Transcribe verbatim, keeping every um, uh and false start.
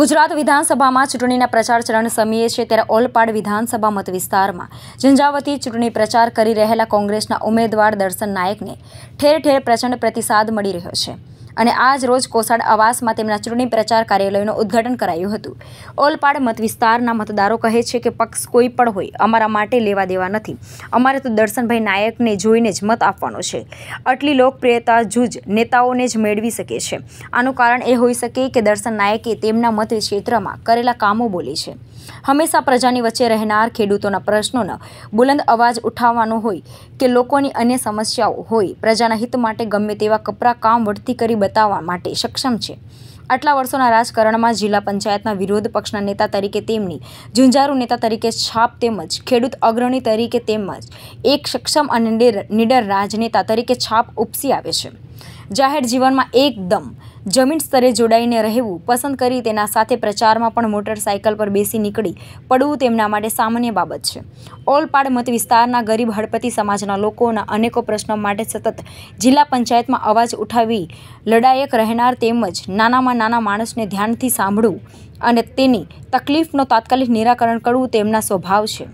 ગુજરાત વિધાનસભામાં ચૂંટણીના પ્રચાર ચરણ સમીએ છે ત્યારે ઓલપાડ વિધાનસભા મત વિસ્તારમાં ઝંઝાવતી ચૂંટણી પ્રચાર કરી રહેલા કોંગ્રેસના ઉમેદવાર દર્શન નાયકને ઠેર ઠેર પ્રચંડ પ્રતિસાદ મળી રહ્યો છે અને આજ રોજ કોસાડ આવાસમાં તેમના ચૂંટણી પ્રચાર કાર્યાલયનું ઉદ્ઘાટન કરાયું હતું. ઓલપાડ મત વિસ્તારના મતદારો કહે છે કે પક્ષ કોઈ પણ હોય અમારા માટે લેવા દેવા નથી, અમારે તો દર્શનભાઈ નાયકને જોઈને જ મત આપવાનો છે. આટલી લોકપ્રિયતા જૂજ નેતાઓને જ મેળવી શકે છે. આનું કારણ એ હોઈ શકે કે દર્શન નાયકે તેમના મત ક્ષેત્રમાં કરેલા કામો બોલી છે. હંમેશા પ્રજાની વચ્ચે રહેનાર ખેડૂતોના પ્રશ્નોનો બુલંદ અવાજ ઉઠાવવાનો હોય કે લોકોની અન્ય સમસ્યાઓ હોય, પ્રજાના હિત માટે ગમે તેવા કપરા કામ વળતી કરી બતાવવા માટે સક્ષમ છે. આટલા વર્ષોના રાજકારણમાં જિલ્લા પંચાયતના વિરોધ પક્ષના નેતા તરીકે તેમની ઝુંઝારુ નેતા તરીકે છાપ તેમજ ખેડૂત અગ્રણી તરીકે તેમજ એક સક્ષમ અને નીડર રાજનેતા તરીકે છાપ ઉપસી આવે છે. જાહેર જીવનમાં એકદમ જમીન સ્તરે જોડાઈને રહેવું પસંદ કરી તેના સાથે પ્રચારમાં પણ મોટરસાઇકલ પર બેસી નીકળી પડવું તેમના માટે સામાન્ય બાબત છે. ઓલપાડ મત વિસ્તારના ગરીબ હડપતિ સમાજના લોકોના અનેકો પ્રશ્નો માટે સતત જિલ્લા પંચાયતમાં અવાજ ઉઠાવી લડાયક રહેનાર તેમજ નાનામાં નાના માણસને ધ્યાનથી સાંભળવું અને તેની તકલીફનો તાત્કાલિક નિરાકરણ કરવું તેમના સ્વભાવ છે.